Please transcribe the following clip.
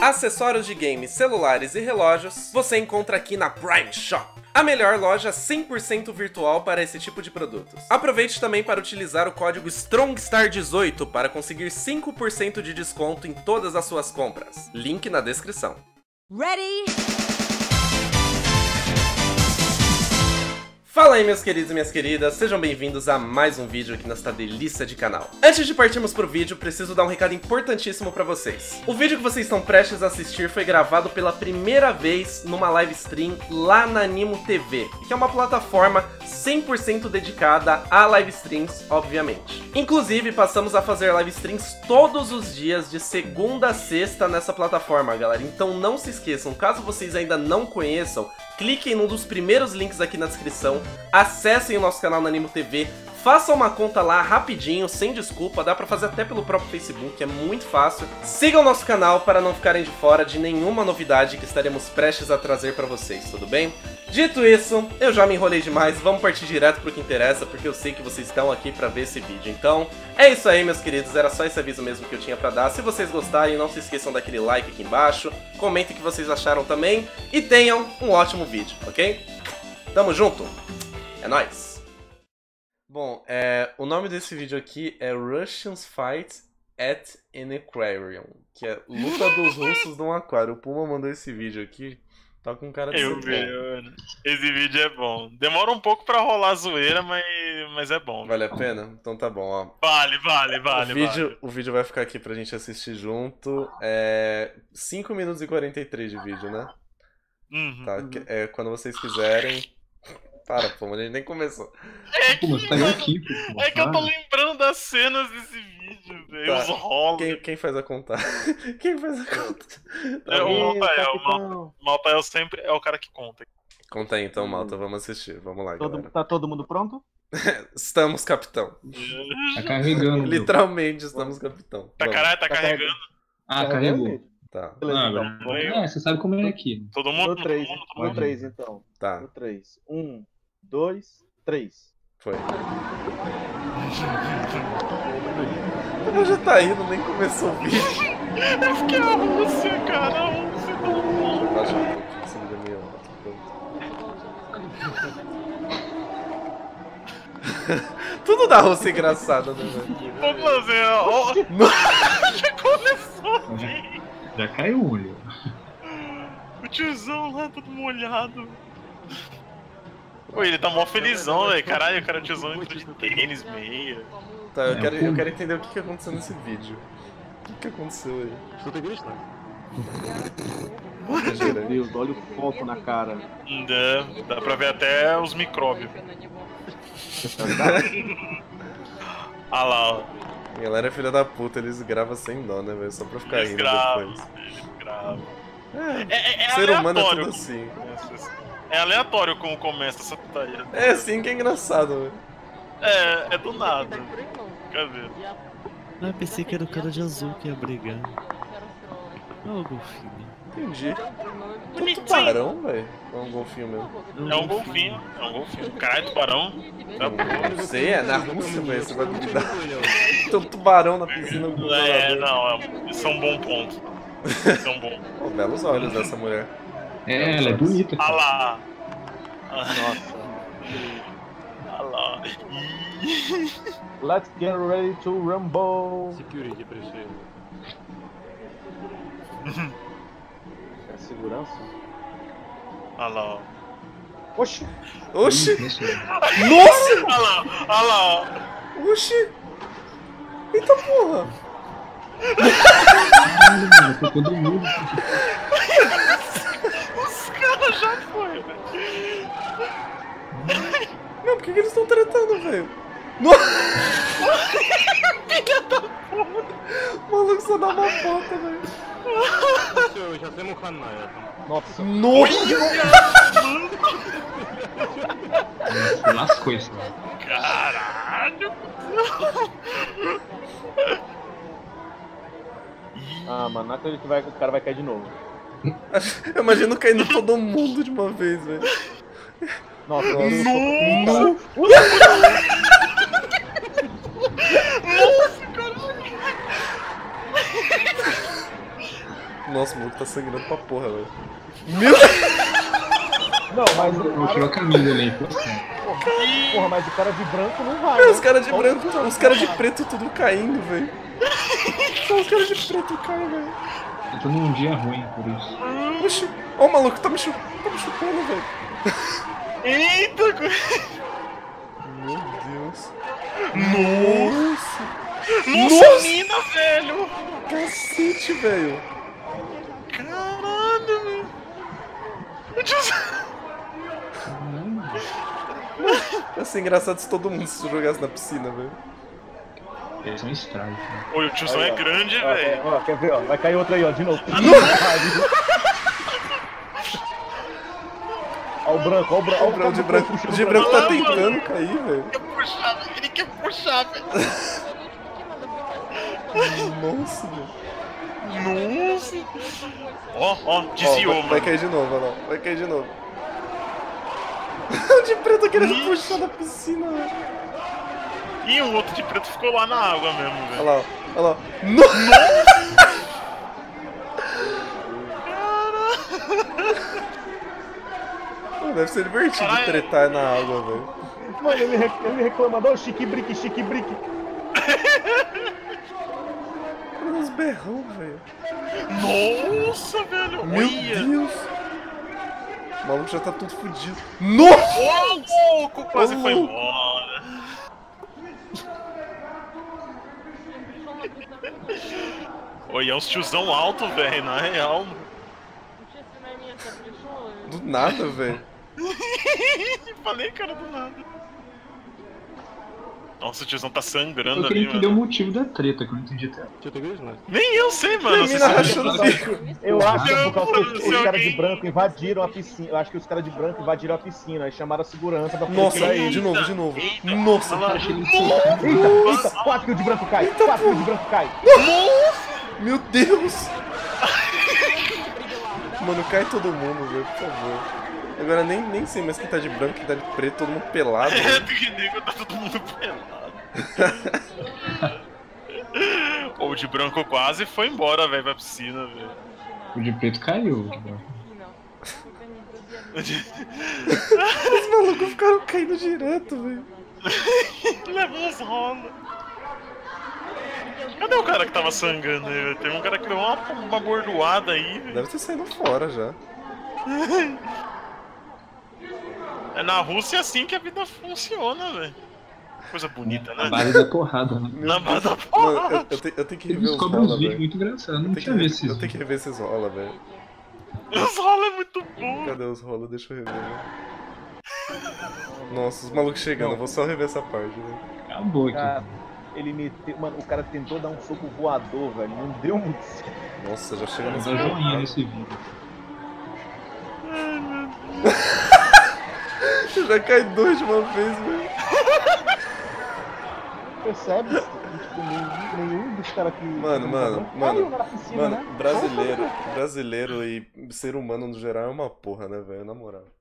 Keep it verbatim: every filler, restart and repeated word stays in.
acessórios de games, celulares e relógios, você encontra aqui na Prime Shop, a melhor loja cem por cento virtual para esse tipo de produtos. Aproveite também para utilizar o código STRONGSTAR dezoito para conseguir cinco por cento de desconto em todas as suas compras. Link na descrição. Ready? Fala aí, meus queridos e minhas queridas, sejam bem-vindos a mais um vídeo aqui nesta delícia de canal. Antes de partirmos pro vídeo, preciso dar um recado importantíssimo pra vocês. O vídeo que vocês estão prestes a assistir foi gravado pela primeira vez numa live stream lá na Nimo T V, que é uma plataforma cem por cento dedicada a live streams, obviamente. Inclusive, passamos a fazer live streams todos os dias, de segunda a sexta, nessa plataforma, galera. Então não se esqueçam, caso vocês ainda não conheçam, cliquem num dos primeiros links aqui na descrição, acessem o nosso canal na Nimo T V, façam uma conta lá rapidinho, sem desculpa, dá pra fazer até pelo próprio Facebook, é muito fácil. Sigam o nosso canal para não ficarem de fora de nenhuma novidade que estaremos prestes a trazer pra vocês, tudo bem? Dito isso, eu já me enrolei demais, vamos partir direto pro que interessa, porque eu sei que vocês estão aqui pra ver esse vídeo. Então, é isso aí, meus queridos, era só esse aviso mesmo que eu tinha pra dar. Se vocês gostarem, não se esqueçam daquele like aqui embaixo, comentem o que vocês acharam também, e tenham um ótimo vídeo, ok? Tamo junto, é nóis! Bom, é, o nome desse vídeo aqui é Russians Fight at an Aquarium, que é luta dos russos num aquário. O Puma mandou esse vídeo aqui. Tá com cara de eu vi, esse vídeo é bom. Demora um pouco pra rolar a zoeira, mas, mas é bom. Vale a pena? Então tá bom, ó. Vale, vale, vale. O vídeo, vale. O vídeo vai ficar aqui pra gente assistir junto. É cinco minutos e quarenta e três de vídeo, né? Uhum. Tá, é, quando vocês quiserem... Para, pô, a gente nem começou. É que, pô, tá eu, aqui, pô, é que eu tô lembrando das cenas desse vídeo, velho. Tá. Os rolos. Quem, quem faz a conta? Quem faz a conta? Tá é o Maltael. O Maltael sempre é o cara que conta. Conta aí então, Malta. Vamos assistir. Vamos lá, todo, galera. Tá todo mundo pronto? Estamos, capitão. Tá carregando. Literalmente, estamos, capitão. Tá, caralho, tá, tá carregando. Ah, carregou. Tá. Beleza, ah, então. Bom, é, você sabe como é aqui. Todo mundo no três, no três, então. Tá. No três. Um. Dois, três. Foi. Ela já tá indo, nem começou o vídeo. Eu fiquei a Rússia, cara. A Rússia tá louca. Tá chato aqui em cima da minha hora. Tudo da Rússia engraçado, né, velho? Vamos fazer, ó. Já começou, velho. Já caiu o olho. O tiozão lá todo molhado. Pô, ele tá mó felizão, velho. Caralho, o cara tiozão entrou de tênis, meia. Tá, eu quero, eu quero entender o que que aconteceu nesse vídeo. O que que aconteceu aí? Estou te gostando. Meu Deus, olha o foco na cara. Dá, dá pra ver até os micróbios. Ah lá, ó. A galera é filha da puta, eles gravam sem dó, né, velho? Só pra ficar rindo depois. Eles gravam. É, é, é ser humano é tudo assim. É aleatório como começa essa putaria. É assim que é engraçado, velho. É, é do nada. Cadê? Ah, eu pensei que era o cara de azul que ia brigar. Olha o golfinho. Entendi. Um tubarão, velho? Ou é um golfinho mesmo? É um golfinho, é um golfinho. Caralho, tubarão. Não sei, é na Rússia, velho. Você vai me dar. Tem um tubarão na piscina. É, não, isso é um bom ponto. Isso é um bom ponto. Belos olhos dessa mulher. É, ela é bonita. Olha lá. Nossa. Olha lá. Let's get ready to rumble. Security, preciso. É segurança? Olha lá. Oxi. Oxi. Nossa. Olha lá. Olha lá. Oxi. Eita porra. Foi todo mundo. Já foi, velho. Não, por que eles estão tratando, velho? Filha da puta! O maluco só dá uma volta, velho. Nossa! Nossa! Lascou isso, velho. Caralho! Ah, mano, não acredito que vai, o cara vai cair de novo. Eu imagino caindo todo mundo de uma vez, velho. Nossa, nossa. Nossa, nossa, caralho. Nossa, o maluco tá sangrando pra porra, velho. Meu Não, mas o cara... tirou a camisa ali, porra. Porra, mas o cara de branco não vai. Não, os caras de branco, os caras de preto tudo caindo, velho. Só os caras de preto caindo, velho. Eu tô num dia ruim por isso. Oxi, ó, o maluco tá me chupando, tá me chupando, velho. Eita, meu Deus. Nossa. Nossa, Nossa. Mina, velho. Cacete, velho. Caralho, velho. O tiozão. Ia ser engraçado se todo mundo se jogasse na piscina, velho. Eles são estranhos, né? Oi, o tiozão é grande, velho. Ó, quer ver, ó. Vai cair outro aí, ó, de novo. Ah, ó o branco, ó o branco, ó o branco. De branco, de branco, de branco tá tentando cair, velho. Ele quer puxar, velho. Ele quer puxar, velho. Nossa, velho. Nossa. Ó, ó, desviou, mano. Vai cair de novo, ó. Vai cair de novo. O de preto querendo Ixi. puxar da piscina, velho. E o outro de preto ficou lá na água mesmo, velho. Olha lá, olha lá. Nossa! Deve ser divertido Ai. tretar na água, velho. Mano, ele, rec... ele reclama, dá o chique-brique, chique-brique. Olha uns berrão, velho. Nossa, velho. Meu Olha. Deus. O maluco já tá todo fudido. Nossa! Ô, louco! Quase oh. foi embora. Oi, é uns tiozão alto, velho, na real. Do nada, velho. Falei, cara, do nada. Nossa, o tiozão tá sangrando ali, mano. Eu queria entender o motivo da treta, que eu não entendi até. Nem eu sei, mano. Você sabe? Eu acho que por causa que os caras de branco invadiram a piscina. Eu acho que os caras de branco invadiram a piscina e chamaram a segurança pra poder tirar ele. De novo, de novo. Nossa, achei ele. Eita, eita, quatro que o de branco cai. Quatro que o de branco cai. Meu Deus. Mano, cai todo mundo, velho, por favor. Agora nem, nem sei mais quem tá de branco, quem tá de preto, todo mundo pelado. É, do que negro tá todo mundo pelado. O de branco quase foi embora, velho, pra piscina, velho. O de preto caiu, velho. Os malucos ficaram caindo direto, velho. Levou os rolos. Cadê o cara que tava sangrando aí, velho? Teve um cara que deu uma, uma bordoada aí, velho. Deve ter saído fora já. É na Rússia assim que a vida funciona, velho. Coisa bonita, né? Na base da porrada, né? Na base da porrada. Mano, eu, eu, te, eu tenho que rever os rola, velho. Muito engraçado, não tinha visto esses. Eu tenho que rever esses rola, velho. Os rola é muito bom. Cadê os rola? Deixa eu rever, velho. Nossa, os malucos chegando. Vou só rever essa parte, velho. Acabou aqui. Ah. Ele meteu. Mano, o cara tentou dar um soco voador, velho. Não deu muito certo. Nossa, já chega nessa joinha nesse vídeo. Ai, meu Deus. Já cai dois de uma vez, velho. Percebe? Tipo, nenhum, nenhum dos caras que. Mano, mano, mano. Mano, brasileiro, brasileiro e ser humano no geral é uma porra, né, velho? Na moral.